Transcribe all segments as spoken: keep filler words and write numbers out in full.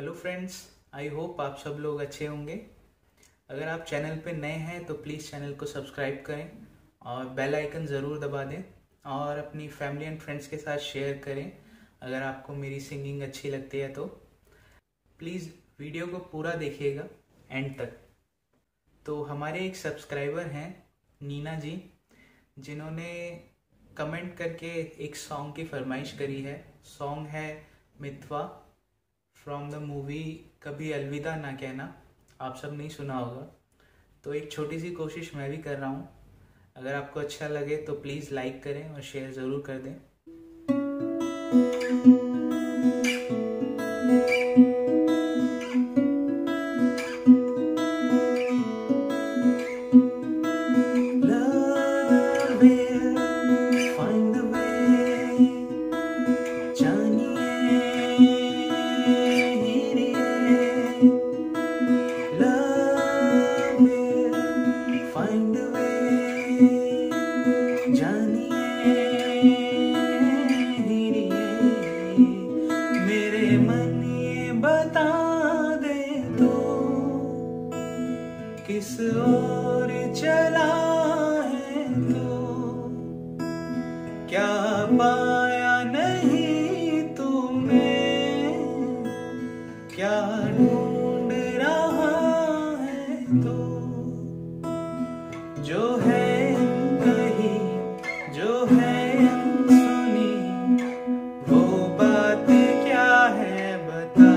Hello friends, I hope आप सब लोग अच्छे होंगे। अगर आप चैनल पे नए हैं तो प्लीज़ चैनल को सब्सक्राइब करें और बेल आइकन ज़रूर दबा दें और अपनी फैमिली एंड फ्रेंड्स के साथ शेयर करें अगर आपको मेरी सिंगिंग अच्छी लगती है तो। प्लीज़ वीडियो को पूरा देखिएगा एंड तक। तो हमारे एक सब्सक्राइबर हैं नीना जी, जिन्होंने कमेंट करके एक सॉन्ग की फरमाइश करी है। सॉन्ग है मित्वा फ्रॉम द मूवी कभी अलविदा ना कहना। आप सब नहीं सुना होगा, तो एक छोटी सी कोशिश मैं भी कर रहा हूँ। अगर आपको अच्छा लगे तो प्लीज़ लाइक करें और शेयर ज़रूर कर दें। किस ओर चला है तो क्या पाया नहीं तुम्हें, क्या ढूंढ रहा है तो जो है कहीं, जो है सुनी वो बात क्या है बता।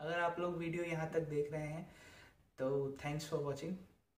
अगर आप लोग वीडियो यहाँ तक देख रहे हैं तो थैंक्स फॉर वॉचिंग।